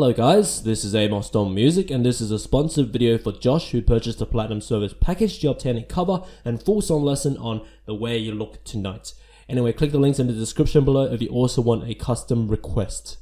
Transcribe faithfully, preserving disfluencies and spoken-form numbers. Hello guys, this is Amos Music and this is a sponsored video for Josh, who purchased a Platinum Service package to obtain a cover and full song lesson on The Way You Look Tonight. Anyway, click the links in the description below if you also want a custom request.